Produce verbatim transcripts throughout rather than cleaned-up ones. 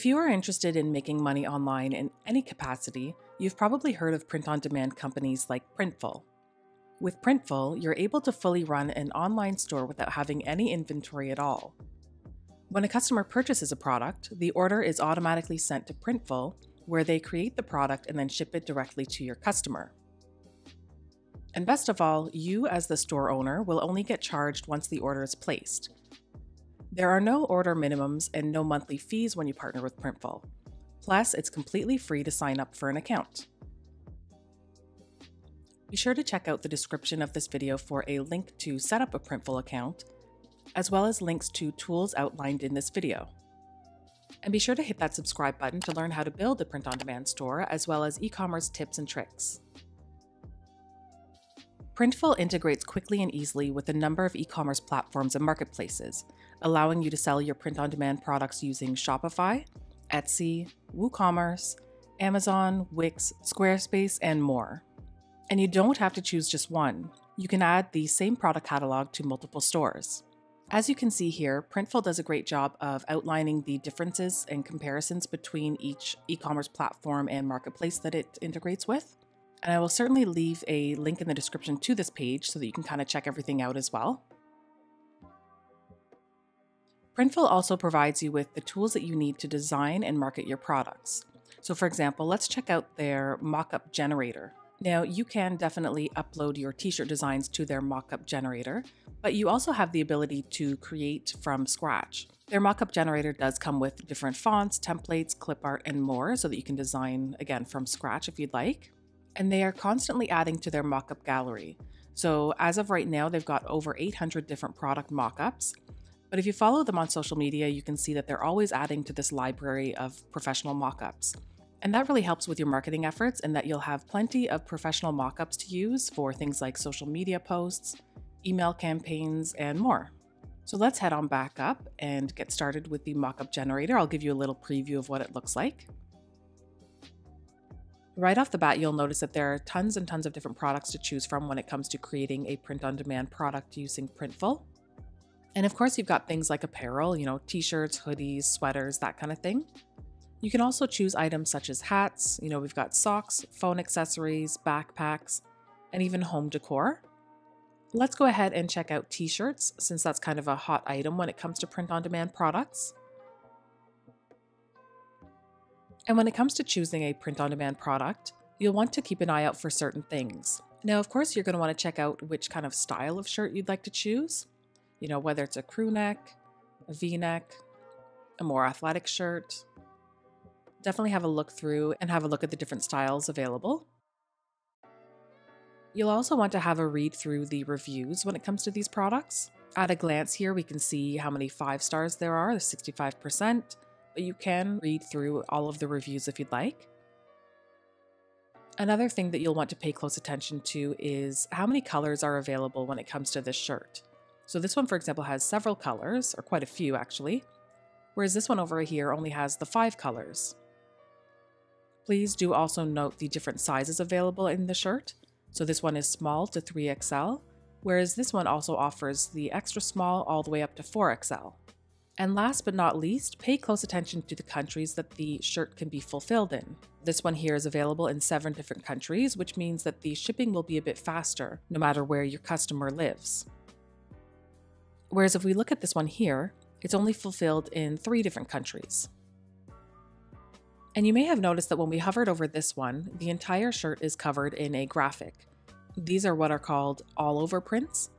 If you are interested in making money online in any capacity, you've probably heard of print-on-demand companies like Printful. With Printful, you're able to fully run an online store without having any inventory at all. When a customer purchases a product, the order is automatically sent to Printful, where they create the product and then ship it directly to your customer. And best of all, you as the store owner will only get charged once the order is placed. There are no order minimums and no monthly fees when you partner with Printful. Plus, it's completely free to sign up for an account. Be sure to check out the description of this video for a link to set up a Printful account, as well as links to tools outlined in this video. And be sure to hit that subscribe button to learn how to build a print-on-demand store, as well as e-commerce tips and tricks. Printful integrates quickly and easily with a number of e-commerce platforms and marketplaces, allowing you to sell your print-on-demand products using Shopify, Etsy, WooCommerce, Amazon, Wix, Squarespace, and more. And you don't have to choose just one. You can add the same product catalog to multiple stores. As you can see here, Printful does a great job of outlining the differences and comparisons between each e-commerce platform and marketplace that it integrates with. And I will certainly leave a link in the description to this page so that you can kind of check everything out as well. Printful also provides you with the tools that you need to design and market your products. So for example, let's check out their mock-up generator. Now, you can definitely upload your t-shirt designs to their mock-up generator, but you also have the ability to create from scratch. Their mock-up generator does come with different fonts, templates, clip art, and more so that you can design, again, from scratch if you'd like. And they are constantly adding to their mock-up gallery. So as of right now, they've got over eight hundred different product mock-ups. But if you follow them on social media, you can see that they're always adding to this library of professional mock-ups. And that really helps with your marketing efforts in that you'll have plenty of professional mock-ups to use for things like social media posts, email campaigns, and more. So let's head on back up and get started with the mock-up generator. I'll give you a little preview of what it looks like. Right off the bat, you'll notice that there are tons and tons of different products to choose from when it comes to creating a print-on-demand product using Printful. And of course, you've got things like apparel, you know, t-shirts, hoodies, sweaters, that kind of thing. You can also choose items such as hats, you know, we've got socks, phone accessories, backpacks, and even home decor. Let's go ahead and check out t-shirts, since that's kind of a hot item when it comes to print-on-demand products. And when it comes to choosing a print-on-demand product, you'll want to keep an eye out for certain things. Now, of course, you're going to want to check out which kind of style of shirt you'd like to choose, you know, whether it's a crew neck, a v-neck, a more athletic shirt. Definitely have a look through and have a look at the different styles available. You'll also want to have a read through the reviews when it comes to these products. At a glance here, we can see how many five stars there are, there's sixty-five percent, but you can read through all of the reviews if you'd like. Another thing that you'll want to pay close attention to is how many colors are available when it comes to this shirt. So this one, for example, has several colors, or quite a few actually, whereas this one over here only has the five colors. Please do also note the different sizes available in the shirt. So this one is small to three X L, whereas this one also offers the extra small all the way up to four X L. And last but not least, pay close attention to the countries that the shirt can be fulfilled in. This one here is available in seven different countries, which means that the shipping will be a bit faster, no matter where your customer lives. Whereas if we look at this one here, it's only fulfilled in three different countries. And you may have noticed that when we hovered over this one, the entire shirt is covered in a graphic. These are what are called all-over prints.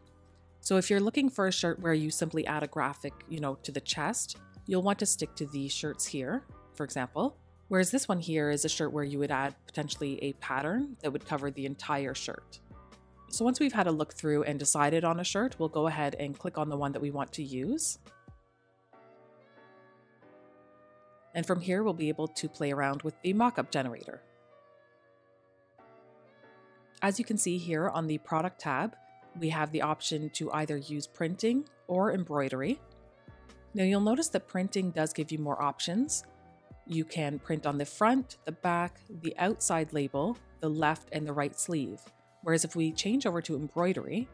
So if you're looking for a shirt where you simply add a graphic, you know, to the chest, you'll want to stick to these shirts here, for example. Whereas this one here is a shirt where you would add potentially a pattern that would cover the entire shirt. So once we've had a look through and decided on a shirt, we'll go ahead and click on the one that we want to use. And from here, we'll be able to play around with the mock-up generator. As you can see here on the product tab, we have the option to either use printing or embroidery. Now you'll notice that printing does give you more options. You can print on the front, the back, the outside label, the left and the right sleeve. Whereas if we change over to embroidery,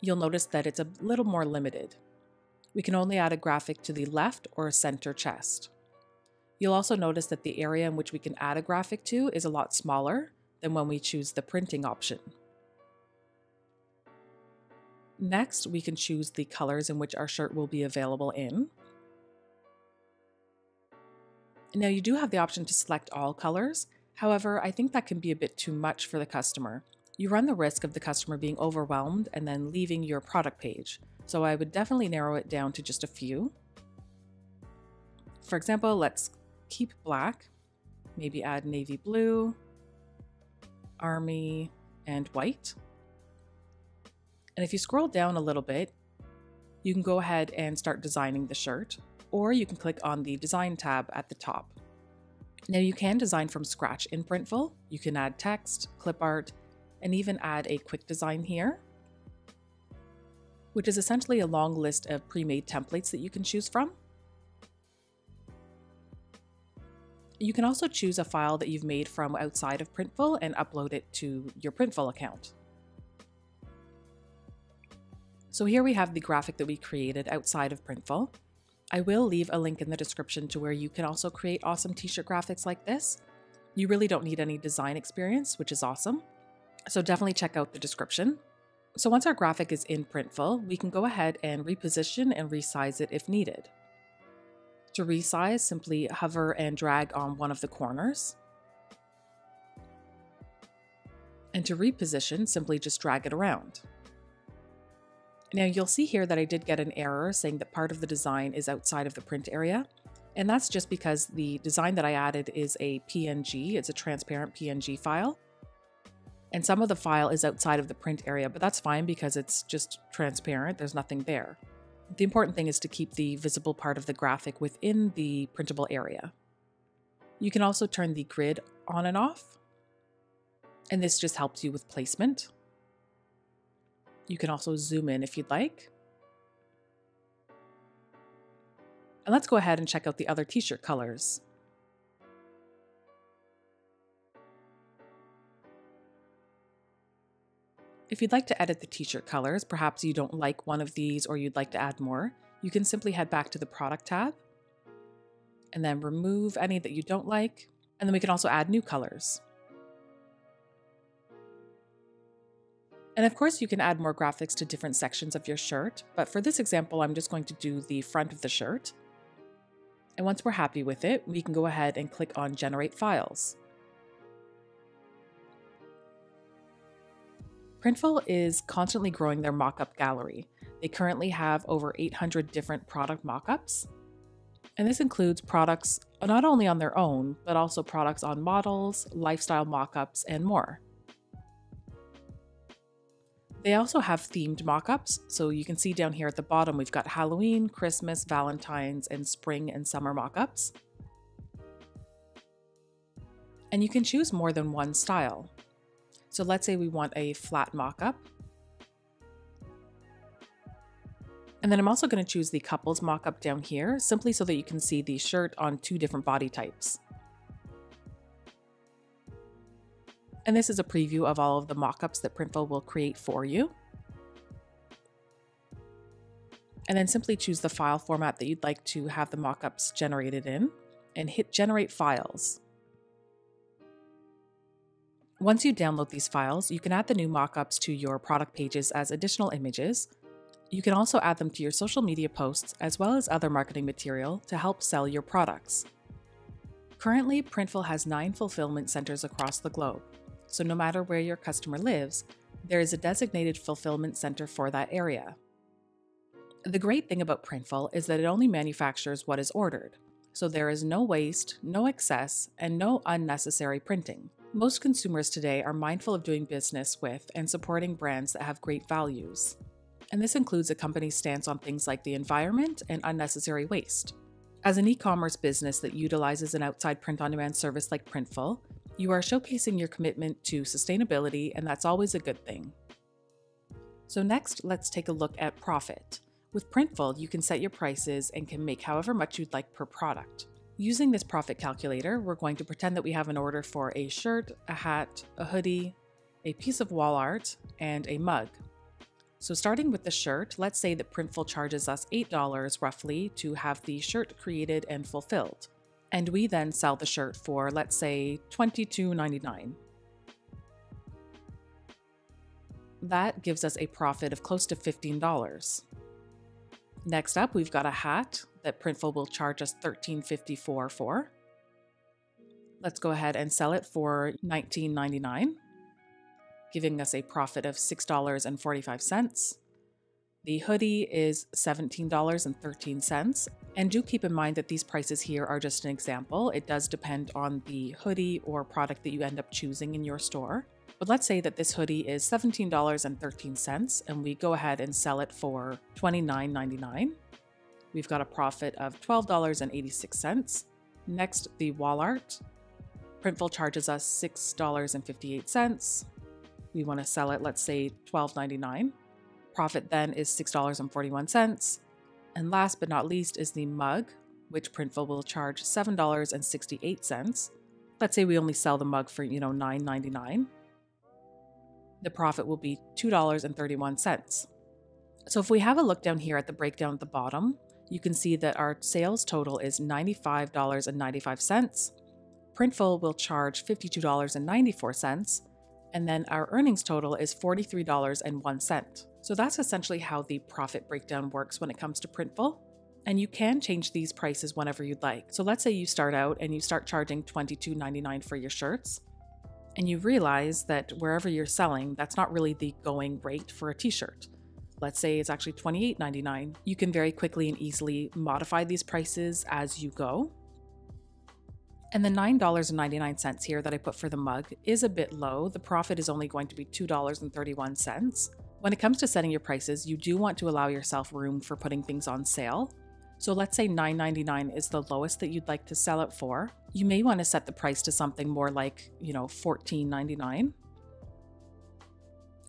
you'll notice that it's a little more limited. We can only add a graphic to the left or center chest. You'll also notice that the area in which we can add a graphic to is a lot smaller than when we choose the printing option. Next, we can choose the colors in which our shirt will be available in. Now, you do have the option to select all colors. However, I think that can be a bit too much for the customer. You run the risk of the customer being overwhelmed and then leaving your product page. So I would definitely narrow it down to just a few. For example, let's keep black, maybe add navy blue, army, and white. And if you scroll down a little bit, you can go ahead and start designing the shirt, or you can click on the design tab at the top. Now you can design from scratch in Printful. You can add text, clip art, and even add a quick design here, which is essentially a long list of pre-made templates that you can choose from. You can also choose a file that you've made from outside of Printful and upload it to your Printful account. So here we have the graphic that we created outside of Printful. I will leave a link in the description to where you can also create awesome t-shirt graphics like this. You really don't need any design experience, which is awesome. So definitely check out the description. So once our graphic is in Printful, we can go ahead and reposition and resize it if needed. To resize, simply hover and drag on one of the corners. And to reposition, simply just drag it around. Now you'll see here that I did get an error saying that part of the design is outside of the print area. And that's just because the design that I added is a P N G, it's a transparent P N G file. And some of the file is outside of the print area, but that's fine because it's just transparent, there's nothing there. The important thing is to keep the visible part of the graphic within the printable area. You can also turn the grid on and off, and this just helps you with placement. You can also zoom in if you'd like. And let's go ahead and check out the other t-shirt colors. If you'd like to edit the t-shirt colors, perhaps you don't like one of these or you'd like to add more, you can simply head back to the product tab and then remove any that you don't like. And then we can also add new colors. And of course you can add more graphics to different sections of your shirt, but for this example, I'm just going to do the front of the shirt. And once we're happy with it, we can go ahead and click on Generate Files. Printful is constantly growing their mockup gallery. They currently have over eight hundred different product mockups. And this includes products not only on their own, but also products on models, lifestyle mockups, and more. They also have themed mockups, so you can see down here at the bottom we've got Halloween, Christmas, Valentine's, and spring and summer mockups. And you can choose more than one style. So let's say we want a flat mockup. And then I'm also going to choose the couples mockup down here, simply so that you can see the shirt on two different body types. And this is a preview of all of the mockups that Printful will create for you. And then simply choose the file format that you'd like to have the mockups generated in and hit Generate Files. Once you download these files, you can add the new mockups to your product pages as additional images. You can also add them to your social media posts as well as other marketing material to help sell your products. Currently, Printful has nine fulfillment centers across the globe, so no matter where your customer lives, there is a designated fulfillment center for that area. The great thing about Printful is that it only manufactures what is ordered, so there is no waste, no excess, and no unnecessary printing. Most consumers today are mindful of doing business with and supporting brands that have great values. And this includes a company's stance on things like the environment and unnecessary waste. As an e-commerce business that utilizes an outside print-on-demand service like Printful, you are showcasing your commitment to sustainability, and that's always a good thing. So next, let's take a look at profit. With Printful, you can set your prices and can make however much you'd like per product. Using this profit calculator, we're going to pretend that we have an order for a shirt, a hat, a hoodie, a piece of wall art, and a mug. So starting with the shirt, let's say that Printful charges us eight dollars roughly to have the shirt created and fulfilled. And we then sell the shirt for, let's say, twenty-two ninety-nine. That gives us a profit of close to fifteen dollars. Next up, we've got a hat that Printful will charge us thirteen fifty-four for. Let's go ahead and sell it for nineteen ninety-nine. Giving us a profit of six dollars and forty-five cents. The hoodie is seventeen dollars and thirteen cents. And do keep in mind that these prices here are just an example. It does depend on the hoodie or product that you end up choosing in your store. But let's say that this hoodie is seventeen dollars and thirteen cents and we go ahead and sell it for twenty-nine ninety-nine. We've got a profit of twelve dollars and eighty-six cents. Next, the wall art. Printful charges us six dollars and fifty-eight cents. We want to sell it, let's say, twelve ninety-nine. Profit then is six dollars and forty-one cents. And last but not least is the mug, which Printful will charge seven dollars and sixty-eight cents. Let's say we only sell the mug for, you know, nine ninety-nine. The profit will be two dollars and thirty-one cents. So if we have a look down here at the breakdown at the bottom, you can see that our sales total is ninety-five dollars and ninety-five cents. Printful will charge fifty-two dollars and ninety-four cents. And then our earnings total is forty-three dollars and one cent. So that's essentially how the profit breakdown works when it comes to Printful. And you can change these prices whenever you'd like. So let's say you start out and you start charging twenty-two ninety-nine for your shirts. And you realize that wherever you're selling, that's not really the going rate for a t-shirt. Let's say it's actually twenty-eight ninety-nine. You can very quickly and easily modify these prices as you go. And the nine dollars and ninety-nine cents here that I put for the mug is a bit low. The profit is only going to be two dollars and thirty-one cents. When it comes to setting your prices, you do want to allow yourself room for putting things on sale. So let's say nine ninety-nine is the lowest that you'd like to sell it for. You may want to set the price to something more like, you know, fourteen ninety-nine.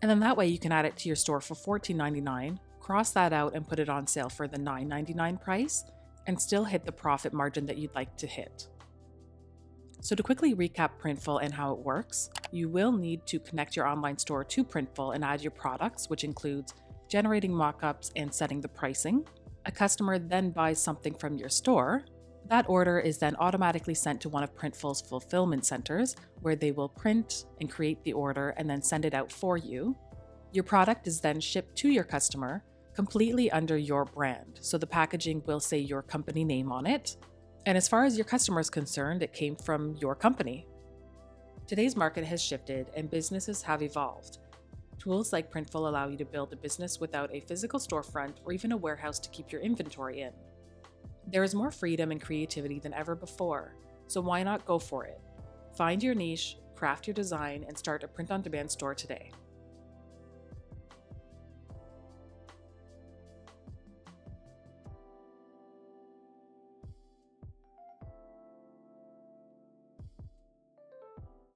And then that way you can add it to your store for fourteen ninety-nine, cross that out and put it on sale for the nine ninety-nine price and still hit the profit margin that you'd like to hit. So to quickly recap Printful and how it works, you will need to connect your online store to Printful and add your products, which includes generating mockups and setting the pricing. A customer then buys something from your store. That order is then automatically sent to one of Printful's fulfillment centers, where they will print and create the order and then send it out for you. Your product is then shipped to your customer completely under your brand. So the packaging will say your company name on it. And as far as your customer is concerned, it came from your company. Today's market has shifted and businesses have evolved. Tools like Printful allow you to build a business without a physical storefront or even a warehouse to keep your inventory in. There is more freedom and creativity than ever before, so why not go for it? Find your niche, craft your design, and start a print-on-demand store today.